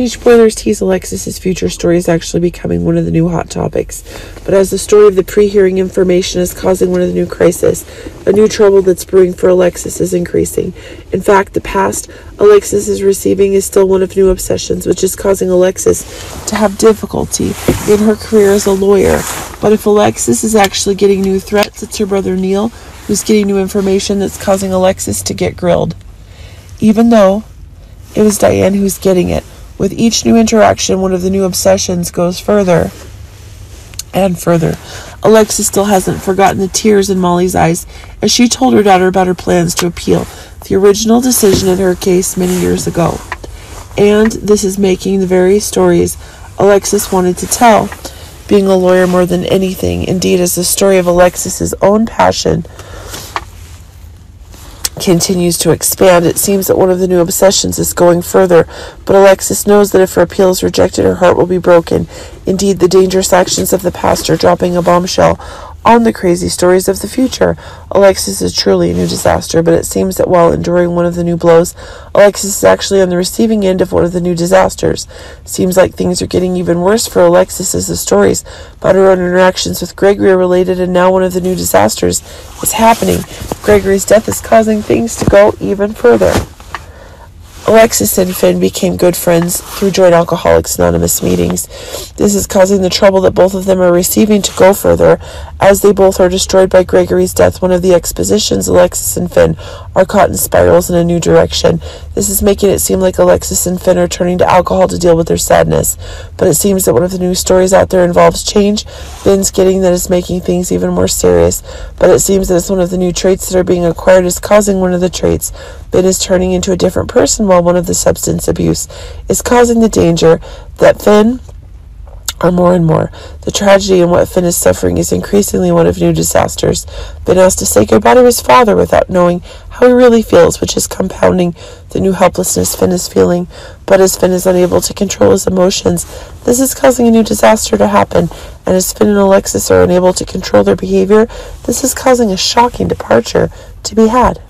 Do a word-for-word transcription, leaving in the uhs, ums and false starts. Huge spoilers tease Alexis's future story is actually becoming one of the new hot topics. But as the story of the pre-hearing information is causing one of the new crises, a new trouble that's brewing for Alexis is increasing. In fact, the past Alexis is receiving is still one of new obsessions, which is causing Alexis to have difficulty in her career as a lawyer. But if Alexis is actually getting new threats, it's her brother Neil who's getting new information that's causing Alexis to get grilled. Even though it was Diane who's getting it. With each new interaction, one of the new obsessions goes further and further. Alexis still hasn't forgotten the tears in Molly's eyes as she told her daughter about her plans to appeal the original decision in her case many years ago. And this is making the very stories Alexis wanted to tell being a lawyer more than anything. Indeed, as the story of Alexis's own passion continues to expand, it seems that one of the new obsessions is going further, but Alexis knows that if her appeal is rejected, her heart will be broken. Indeed, the dangerous actions of the past are dropping a bombshell on the crazy stories of the future. Alexis is truly a new disaster, but it seems that while enduring one of the new blows, Alexis is actually on the receiving end of one of the new disasters. Seems like things are getting even worse for Alexis as the stories about her own interactions with Gregory are related, and now one of the new disasters is happening. Gregory's death is causing things to go even further. Alexis and Finn became good friends through joint Alcoholics Anonymous meetings. This is causing the trouble that both of them are receiving to go further, as they both are destroyed by Gregory's death. One of the expositions, Alexis and Finn are caught in spirals in a new direction. This is making it seem like Alexis and Finn are turning to alcohol to deal with their sadness. But it seems that one of the new stories out there involves change. Finn's getting that is making things even more serious. But it seems that it's one of the new traits that are being acquired is causing one of the traits. Finn is turning into a different person, while one of the substance abuse is causing the danger that Finn are more and more. The tragedy and what Finn is suffering is increasingly one of new disasters. Finn has to say goodbye to his father without knowing how he really feels, which is compounding the new helplessness Finn is feeling. But as Finn is unable to control his emotions, this is causing a new disaster to happen. And as Finn and Alexis are unable to control their behavior, this is causing a shocking departure to be had.